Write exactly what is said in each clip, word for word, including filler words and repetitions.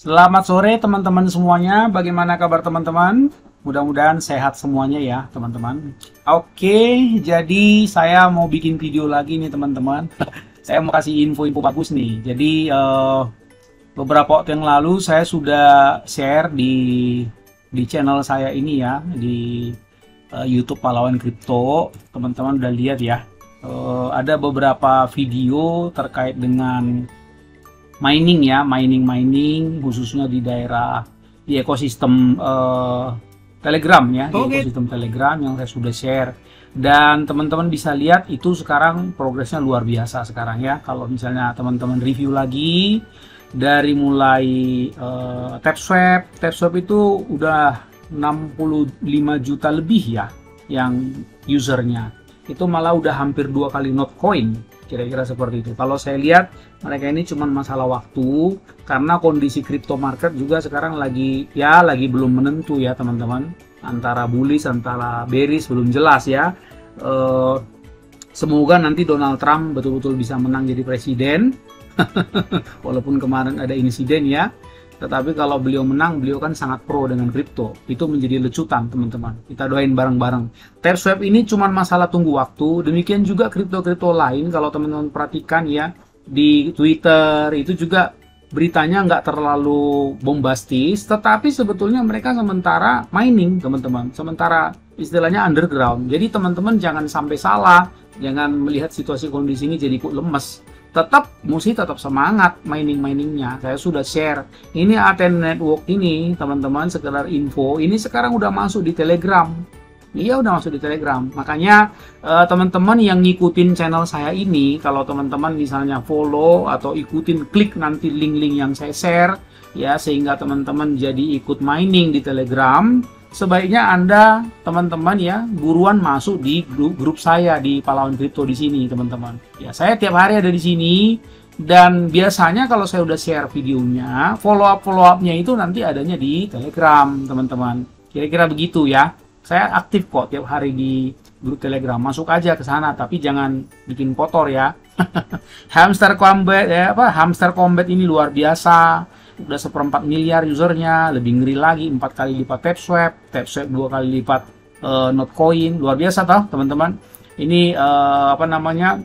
Selamat sore teman-teman semuanya. Bagaimana kabar teman-teman? Mudah-mudahan sehat semuanya ya teman-teman. Oke, jadi saya mau bikin video lagi nih teman-teman. Saya mau kasih info-info bagus nih. Jadi uh, beberapa waktu yang lalu saya sudah share di di channel saya ini ya, di uh, YouTube Pahlawan Crypto. Teman-teman udah lihat ya. Uh, ada beberapa video terkait dengan mining ya, mining-mining khususnya di daerah, di ekosistem uh, Telegram ya, okay. Di ekosistem Telegram yang saya sudah share. Dan teman-teman bisa lihat itu sekarang progresnya luar biasa sekarang ya. Kalau misalnya teman-teman review lagi dari mulai uh, TapSwap, TapSwap itu udah enam puluh lima juta lebih ya yang usernya. Itu malah udah hampir dua kali Notcoin, kira-kira seperti itu. Kalau saya lihat mereka ini cuma masalah waktu, karena kondisi crypto market juga sekarang lagi ya lagi belum menentu ya teman-teman, antara bullish antara bearish belum jelas ya. E, semoga nanti Donald Trump betul-betul bisa menang jadi presiden walaupun kemarin ada insiden ya, tetapi kalau beliau menang, beliau kan sangat pro dengan kripto. Itu menjadi lecutan teman-teman, kita doain bareng-bareng. TapSwap ini cuma masalah tunggu waktu, demikian juga kripto-kripto lain. Kalau teman-teman perhatikan ya, di Twitter itu juga beritanya nggak terlalu bombastis, tetapi sebetulnya mereka sementara mining teman-teman, sementara istilahnya underground. Jadi teman-teman jangan sampai salah, jangan melihat situasi kondisi ini jadi kok lemes. Tetap mesti tetap semangat mining-miningnya. Saya sudah share ini Aten Network ini teman-teman, sekedar info. Ini sekarang udah masuk di Telegram. Iya, udah masuk di Telegram. Makanya teman-teman eh, yang ngikutin channel saya ini, kalau teman-teman misalnya follow atau ikutin, klik nanti link-link yang saya share ya, sehingga teman-teman jadi ikut mining di Telegram. Sebaiknya Anda teman-teman ya buruan masuk di grup, grup saya di Pahlawan Crypto di sini teman-teman. Ya, saya tiap hari ada di sini, dan biasanya kalau saya udah share videonya, follow up follow upnya itu nanti adanya di Telegram teman-teman. Kira-kira begitu ya. Saya aktif kok tiap hari di grup Telegram. Masuk aja ke sana, tapi jangan bikin kotor ya. Hamster Combat ya, apa Hamster Combat ini luar biasa. Udah seperempat miliar usernya, lebih ngeri lagi empat kali lipat TapSwap, TapSwap dua kali lipat uh, Notcoin. Luar biasa toh teman-teman. Ini uh, apa namanya,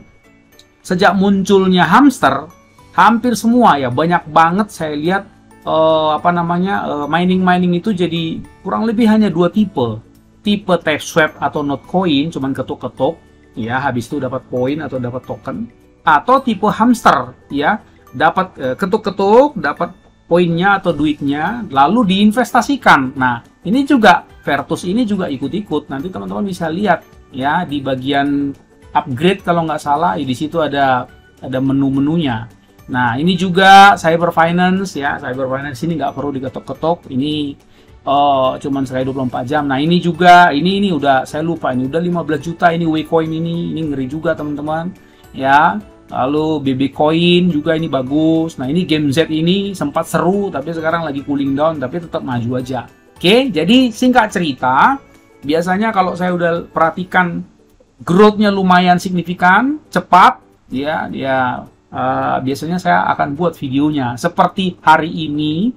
sejak munculnya hamster hampir semua ya, banyak banget saya lihat uh, apa namanya uh, mining-mining itu jadi kurang lebih hanya dua tipe, tipe TapSwap atau Notcoin, cuman ketuk-ketuk ya, habis itu dapat poin atau dapat token, atau tipe hamster ya, dapat uh, ketuk-ketuk, dapat poinnya atau duitnya, lalu diinvestasikan. Nah, ini juga Vertus ini juga ikut-ikut. Nanti teman-teman bisa lihat ya di bagian upgrade kalau nggak salah, di situ ada ada menu-menunya. Nah, ini juga cyber finance ya, cyber finance ini nggak perlu diketok-ketok. Ini oh, cuman sekali dua puluh empat jam. Nah, ini juga ini ini udah saya lupa, ini udah lima belas juta ini Wecoin ini, ini ngeri juga teman-teman ya. Lalu B B coin juga ini bagus. Nah, ini Game Z ini sempat seru, tapi sekarang lagi cooling down, tapi tetap maju aja. Oke, jadi singkat cerita, biasanya kalau saya udah perhatikan growth-nya lumayan signifikan, cepat, ya, ya uh, biasanya saya akan buat videonya. Seperti hari ini,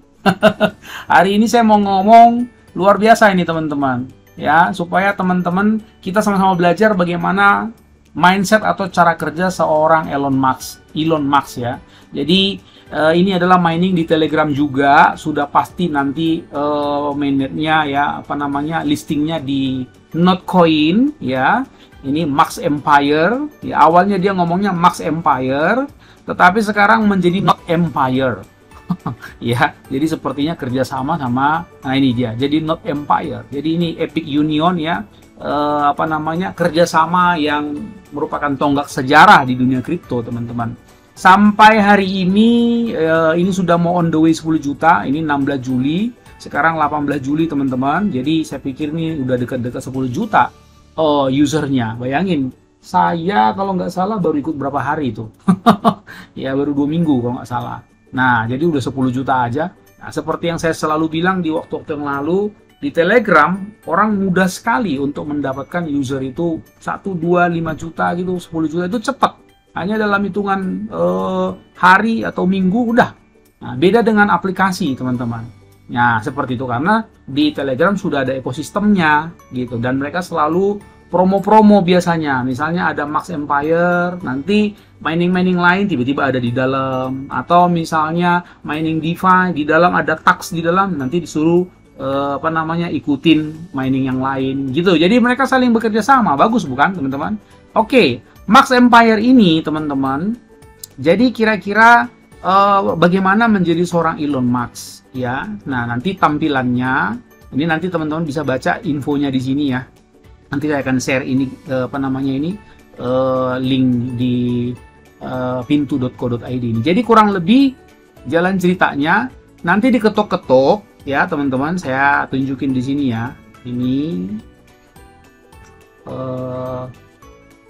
hari ini saya mau ngomong luar biasa ini teman-teman, ya, supaya teman-teman kita sama-sama belajar bagaimana mindset atau cara kerja seorang Elon Musk, Elon Musk ya. Jadi eh, ini adalah mining di Telegram juga, sudah pasti nanti eh, mainnetnya ya, apa namanya listingnya di Notcoin ya. Ini Max Empire. Ya, awalnya dia ngomongnya Max Empire, tetapi sekarang menjadi Not Empire. Ya, jadi sepertinya kerjasama sama. Nah ini dia. Jadi Not Empire. Jadi ini Epic Union ya. Uh, apa namanya kerjasama yang merupakan tonggak sejarah di dunia kripto teman-teman. Sampai hari ini uh, ini sudah mau on the way sepuluh juta, ini enam belas Juli, sekarang delapan belas Juli teman-teman. Jadi saya pikir nih udah dekat-dekat sepuluh juta uh, usernya. Bayangin, saya kalau nggak salah baru ikut berapa hari itu ya, baru dua minggu kalau nggak salah. Nah, jadi udah sepuluh juta aja. Nah, seperti yang saya selalu bilang di waktu-waktu yang lalu, di Telegram, orang mudah sekali untuk mendapatkan user itu satu, dua, lima juta gitu, sepuluh juta itu cepat. Hanya dalam hitungan eh, hari atau minggu udah Nah, beda dengan aplikasi, teman-teman. Nah, seperti itu, karena di Telegram sudah ada ekosistemnya gitu, dan mereka selalu promo-promo biasanya. Misalnya ada Max Empire, nanti mining-mining lain tiba-tiba ada di dalam, atau misalnya mining DeFi di dalam ada tax di dalam, nanti disuruh eh, apa namanya ikutin mining yang lain gitu. Jadi mereka saling bekerja sama, bagus bukan, teman-teman? Oke, Max Empire ini, teman-teman. Jadi kira-kira Uh, bagaimana menjadi seorang Elon Musk, ya. Nah, nanti tampilannya ini nanti teman-teman bisa baca infonya di sini ya. Nanti saya akan share ini uh, apa namanya ini uh, link di uh, pintu titik co titik i d ini. Jadi kurang lebih jalan ceritanya nanti diketok-ketok ya, teman-teman. Saya tunjukin di sini ya. Ini uh,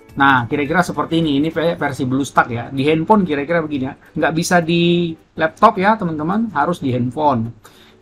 Nah, kira-kira seperti ini, ini versi BlueStacks ya, di handphone kira-kira begini ya, nggak bisa di laptop ya teman-teman, harus di handphone.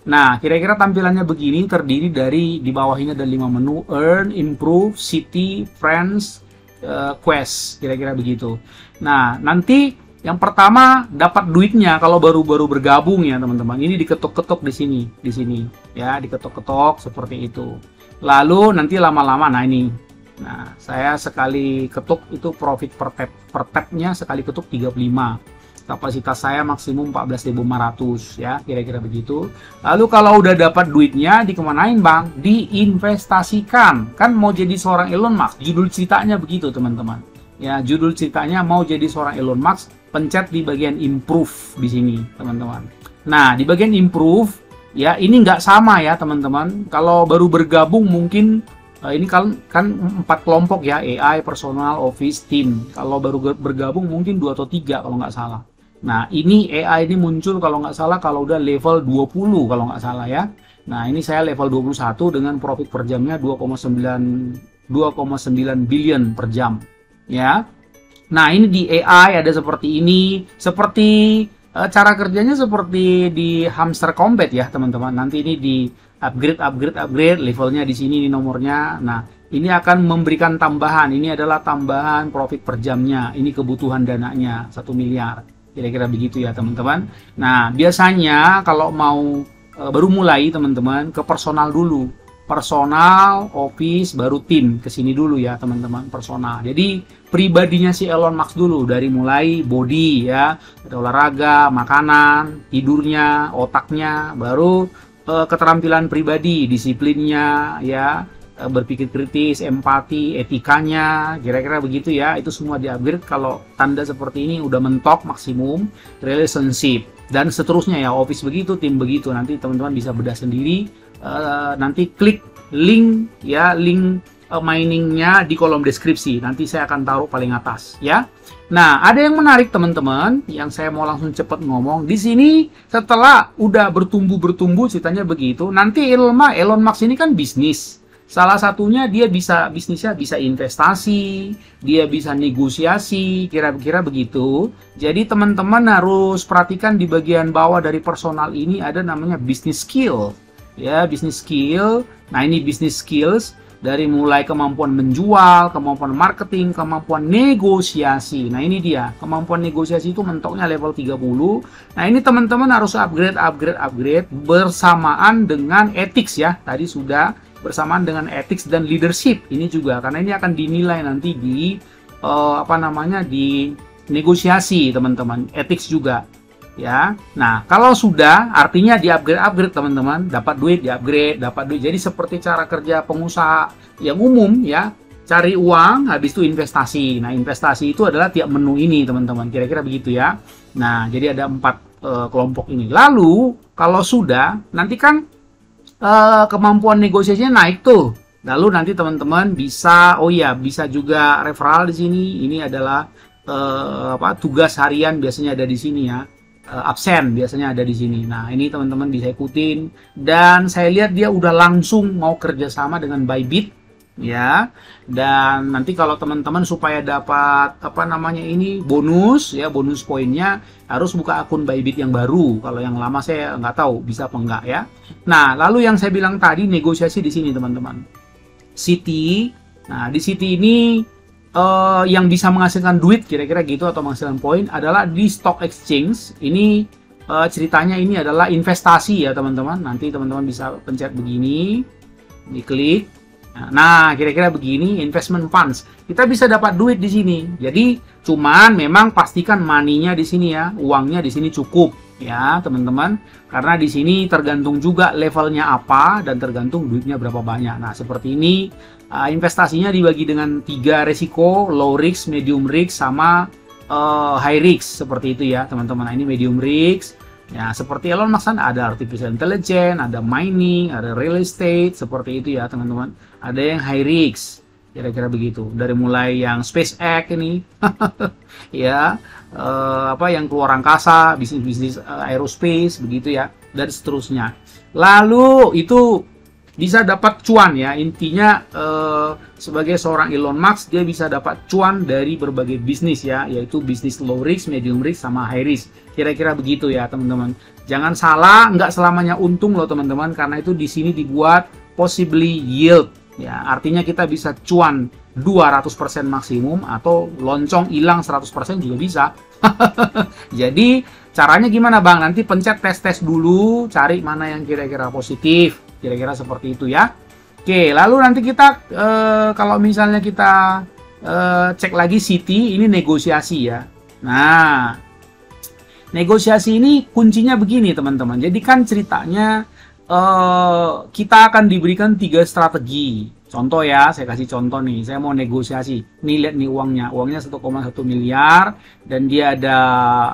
Nah, kira-kira tampilannya begini, terdiri dari, di bawah ini ada lima menu, Earn, Improve, City, Friends, uh, Quest, kira-kira begitu. Nah, nanti yang pertama dapat duitnya kalau baru-baru bergabung ya teman-teman, ini diketok-ketok di sini, di sini ya, diketok-ketok seperti itu. Lalu nanti lama-lama, nah ini. Nah, saya sekali ketuk itu profit per tap, per tapnya sekali ketuk tiga puluh lima. Kapasitas saya maksimum empat belas ribu lima ratus ya, kira-kira begitu. Lalu kalau udah dapat duitnya dikemanain, Bang? Diinvestasikan. Kan mau jadi seorang Elon Musk, judul ceritanya begitu, teman-teman. Ya, judul ceritanya mau jadi seorang Elon Musk, pencet di bagian improve di sini, teman-teman. Nah, di bagian improve ya, ini nggak sama ya, teman-teman. Kalau baru bergabung mungkin ini kan, kan empat kelompok ya, A I, personal, office, team. Kalau baru bergabung mungkin dua atau tiga kalau nggak salah. Nah, ini A I ini muncul kalau nggak salah kalau udah level dua puluh kalau nggak salah ya. Nah, ini saya level dua puluh satu dengan profit per jamnya dua koma sembilan billion per jam ya. Nah, ini di A I ada seperti ini, seperti cara kerjanya seperti di Hamster Combat ya, teman-teman. Nanti ini di upgrade, upgrade, upgrade, levelnya di sini, ini nomornya. Nah, ini akan memberikan tambahan. Ini adalah tambahan profit per jamnya. Ini kebutuhan dananya satu miliar. Kira-kira begitu ya, teman-teman. Nah, biasanya kalau mau e, baru mulai, teman-teman, ke personal dulu. Personal, office, baru tim. Kesini dulu ya, teman-teman, personal. Jadi, pribadinya si Elon Musk dulu. Dari mulai body ya, ada olahraga, makanan, tidurnya, otaknya, baru keterampilan pribadi, disiplinnya, ya, berpikir kritis, empati, etikanya, kira-kira begitu ya. Itu semua di-upgrade. Kalau tanda seperti ini udah mentok maksimum, relationship, dan seterusnya ya. Office begitu, tim begitu. Nanti teman-teman bisa bedah sendiri. Uh, nanti klik link ya, link uh, miningnya di kolom deskripsi. Nanti saya akan taruh paling atas ya. Nah, ada yang menarik teman-teman, yang saya mau langsung cepat ngomong di sini. Setelah udah bertumbuh-bertumbuh ceritanya begitu, nanti Elon Musk, Elon Musk ini kan bisnis. Salah satunya dia bisa bisnisnya bisa investasi, dia bisa negosiasi, kira-kira begitu. Jadi teman-teman harus perhatikan di bagian bawah dari personal ini ada namanya business skill. Ya, business skill. Nah, ini business skills. Dari mulai kemampuan menjual, kemampuan marketing, kemampuan negosiasi. Nah, ini dia. Kemampuan negosiasi itu mentoknya level tiga puluh. Nah, ini teman-teman harus upgrade, upgrade, upgrade. Bersamaan dengan ethics ya. Tadi sudah bersamaan dengan ethics dan leadership. Ini juga. Karena ini akan dinilai nanti di, uh, apa namanya, di negosiasi teman-teman. Ethics juga. Ya, nah kalau sudah artinya di upgrade upgrade teman-teman, dapat duit di upgrade, dapat duit. Jadi seperti cara kerja pengusaha yang umum ya, cari uang habis itu investasi. Nah, investasi itu adalah tiap menu ini teman-teman, kira-kira begitu ya. Nah, jadi ada empat e, kelompok ini. Lalu kalau sudah nanti kan e, kemampuan negosiasinya naik tuh. Lalu nanti teman-teman bisa, oh ya bisa juga referral di sini. Ini adalah e, apa tugas harian biasanya ada di sini ya. Absen biasanya ada di sini. Nah, ini teman-teman bisa ikutin, dan saya lihat dia udah langsung mau kerjasama dengan Bybit ya. Dan nanti kalau teman-teman supaya dapat apa namanya ini bonus ya, bonus poinnya harus buka akun Bybit yang baru. Kalau yang lama saya nggak tahu bisa apa enggak ya. Nah, lalu yang saya bilang tadi negosiasi di sini teman-teman. City. Nah, di City ini Uh, yang bisa menghasilkan duit kira-kira gitu atau menghasilkan poin adalah di stock exchange. Ini uh, ceritanya ini adalah investasi ya teman-teman. Nanti teman-teman bisa pencet begini, diklik. Nah, kira-kira begini investment funds. Kita bisa dapat duit di sini. Jadi, cuman memang pastikan money-nya di sini ya, uangnya di sini cukup ya, teman-teman. Karena di sini tergantung juga levelnya apa dan tergantung duitnya berapa banyak. Nah, seperti ini investasinya dibagi dengan tiga resiko, low risk, medium risk, sama uh, high risk. Seperti itu ya, teman-teman. Nah, ini medium risk. Ya, seperti Elon Musk ada artificial intelligence, ada mining, ada real estate, seperti itu ya teman-teman. Ada yang high risk, kira-kira begitu. Dari mulai yang SpaceX ini, ya, eh, apa yang keluar angkasa, bisnis-bisnis eh, aerospace, begitu ya, dan seterusnya. Lalu itu bisa dapat cuan ya, intinya eh, sebagai seorang Elon Musk dia bisa dapat cuan dari berbagai bisnis ya, yaitu bisnis low risk, medium risk, sama high risk, kira-kira begitu ya teman-teman. Jangan salah, nggak selamanya untung loh teman-teman, karena itu di sini dibuat possibly yield ya, artinya kita bisa cuan dua ratus persen maksimum atau loncong hilang seratus persen juga bisa. Jadi caranya gimana bang? Nanti pencet tes-tes dulu, cari mana yang kira-kira positif, kira-kira seperti itu ya. Oke, lalu nanti kita e, kalau misalnya kita e, cek lagi City, ini negosiasi ya. Nah, negosiasi ini kuncinya begini teman-teman. Jadi kan ceritanya e, kita akan diberikan tiga strategi. Contoh ya, saya kasih contoh nih, saya mau negosiasi. Nih lihat nih uangnya, uangnya satu koma satu miliar dan dia ada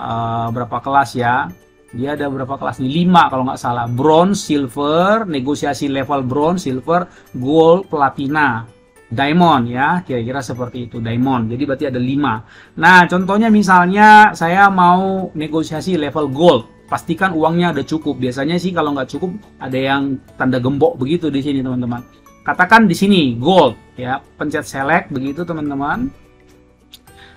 e, berapa kelas ya? Dia ada berapa kelas nih? lima kalau nggak salah. Bronze, silver, negosiasi level bronze, silver, gold, platina, diamond ya. Kira-kira seperti itu, diamond. Jadi berarti ada lima. Nah, contohnya misalnya saya mau negosiasi level gold. Pastikan uangnya ada cukup. Biasanya sih kalau nggak cukup ada yang tanda gembok begitu di sini, teman-teman. Katakan di sini gold ya. Pencet select begitu, teman-teman.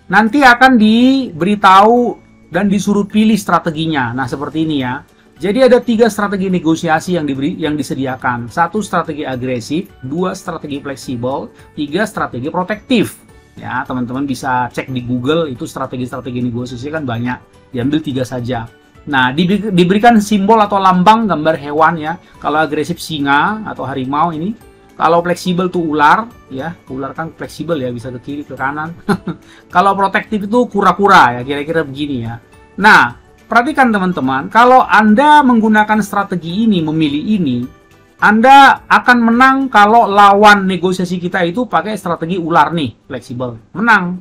Nanti akan diberitahu dan disuruh pilih strateginya. Nah, seperti ini ya. Jadi ada tiga strategi negosiasi yang diberi, yang disediakan. Satu strategi agresif, dua strategi fleksibel, tiga strategi protektif. Ya, teman-teman bisa cek di Google itu strategi-strategi negosiasi kan banyak. Diambil tiga saja. Nah, diberikan simbol atau lambang gambar hewan ya. Kalau agresif singa atau harimau ini. Kalau fleksibel tuh ular, ya ular kan fleksibel ya, bisa ke kiri ke kanan. Kalau protektif itu kura-kura ya, kira-kira begini ya. Nah, perhatikan teman-teman, kalau Anda menggunakan strategi ini, memilih ini, Anda akan menang kalau lawan negosiasi kita itu pakai strategi ular nih, fleksibel, menang.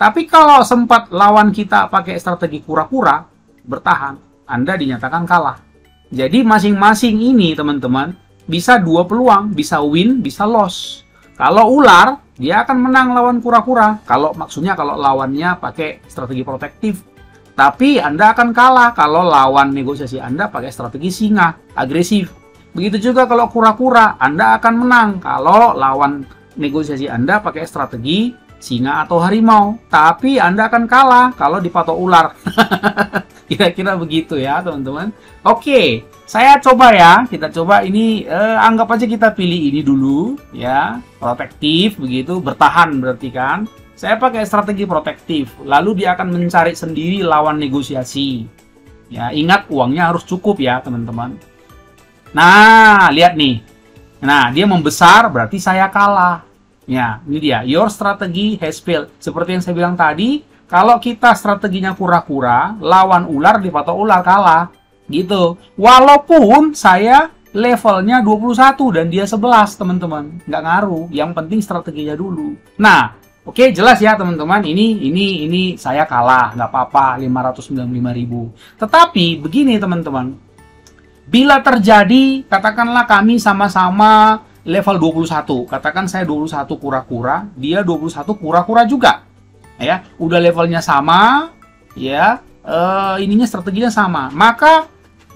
Tapi kalau sempat lawan kita pakai strategi kura-kura, bertahan, Anda dinyatakan kalah. Jadi masing-masing ini teman-teman, bisa dua peluang, bisa win, bisa loss. Kalau ular, dia akan menang lawan kura-kura. Kalau maksudnya kalau lawannya pakai strategi protektif. Tapi Anda akan kalah kalau lawan negosiasi Anda pakai strategi singa, agresif. Begitu juga kalau kura-kura, Anda akan menang kalau lawan negosiasi Anda pakai strategi singa atau harimau. Tapi Anda akan kalah kalau dipatok ular. Kira-kira begitu ya teman-teman. Oke, saya coba ya, kita coba ini eh, anggap aja kita pilih ini dulu ya, protektif begitu, bertahan berarti kan. Saya pakai strategi protektif, lalu dia akan mencari sendiri lawan negosiasi. Ya, ingat uangnya harus cukup ya teman-teman. Nah, lihat nih. Nah, dia membesar berarti saya kalah. Ya, ini dia, your strategy has failed. Seperti yang saya bilang tadi, kalau kita strateginya kura-kura, lawan ular dipatok ular kalah. Gitu. Walaupun saya levelnya dua puluh satu dan dia sebelas, teman-teman. Nggak ngaruh. Yang penting strateginya dulu. Nah, oke okay, jelas ya, teman-teman. Ini ini ini saya kalah, nggak apa-apa, lima ratus sembilan puluh lima ribu. Tetapi begini, teman-teman. Bila terjadi, katakanlah kami sama-sama level dua puluh satu. Katakan saya dua puluh satu kura-kura, dia dua puluh satu kura-kura juga. Ya, udah levelnya sama, ya. Uh, ininya strateginya sama, maka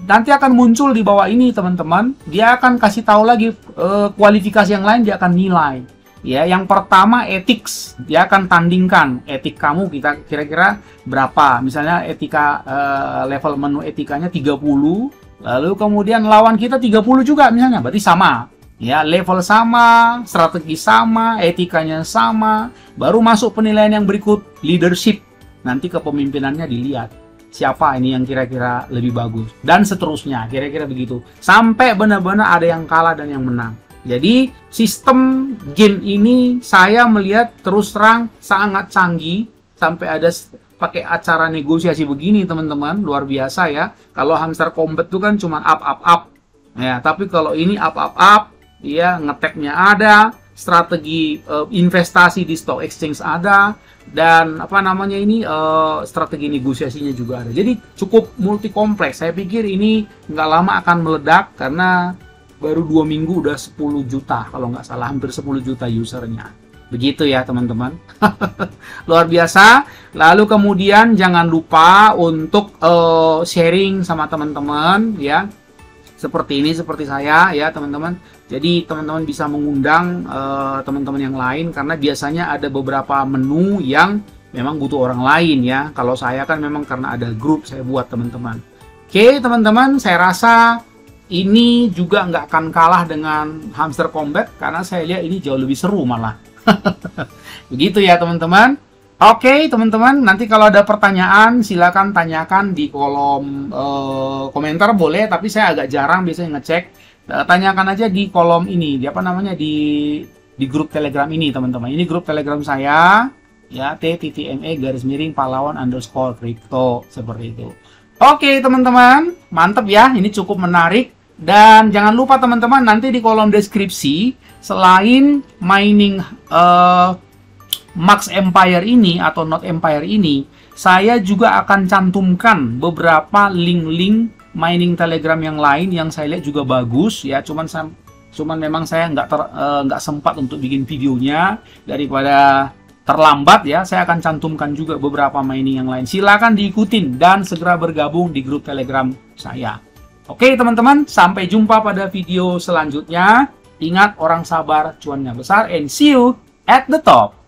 nanti akan muncul di bawah ini teman-teman, dia akan kasih tahu lagi uh, kualifikasi yang lain, dia akan nilai ya. Yang pertama ethics, dia akan tandingkan etik kamu kita kira-kira berapa, misalnya etika uh, level menu etikanya tiga puluh, lalu kemudian lawan kita tiga puluh juga misalnya, berarti sama ya, level sama, strategi sama, etikanya sama, baru masuk penilaian yang berikut leadership. Nanti kepemimpinannya dilihat. siapa ini yang kira-kira lebih bagus, dan seterusnya, kira-kira begitu, sampai benar-benar ada yang kalah dan yang menang. Jadi sistem game ini saya melihat terus terang sangat canggih, sampai ada pakai acara negosiasi begini, teman-teman, luar biasa ya. Kalau Hamster Combat itu kan cuma up up up ya, tapi kalau ini up up up ya, ngeteknya ada, strategi uh, investasi di stock exchange ada, dan apa namanya ini uh, strategi negosiasinya juga ada. Jadi cukup multi kompleks. Saya pikir ini nggak lama akan meledak karena baru dua minggu udah sepuluh juta kalau nggak salah, hampir sepuluh juta usernya. Begitu ya teman-teman. Luar biasa. Lalu kemudian jangan lupa untuk uh, sharing sama teman-teman ya. Seperti ini, seperti saya ya teman-teman. Jadi teman-teman bisa mengundang teman-teman uh, yang lain, karena biasanya ada beberapa menu yang memang butuh orang lain ya. Kalau saya kan memang karena ada grup saya buat teman-teman. Oke teman-teman, saya rasa ini juga nggak akan kalah dengan Hamster Combat, karena saya lihat ini jauh lebih seru malah. Begitu ya teman-teman. Oke teman-teman, nanti kalau ada pertanyaan silahkan tanyakan di kolom uh, komentar boleh, tapi saya agak jarang biasanya ngecek. Uh, tanyakan aja di kolom ini, di apa namanya, di di grup Telegram ini teman-teman. Ini grup Telegram saya ya, t t m e garis miring pahlawan underscore crypto, seperti itu. Oke teman-teman, mantep ya, ini cukup menarik. Dan jangan lupa teman-teman, nanti di kolom deskripsi, selain mining uh, Max Empire ini atau Not Empire ini, saya juga akan cantumkan beberapa link-link mining Telegram yang lain yang saya lihat juga bagus ya. Cuman cuman memang saya nggak ter, uh, nggak sempat untuk bikin videonya, daripada terlambat ya, saya akan cantumkan juga beberapa mining yang lain. Silakan diikutin dan segera bergabung di grup Telegram saya. Oke teman-teman, sampai jumpa pada video selanjutnya. Ingat, orang sabar cuannya besar, and see you at the top.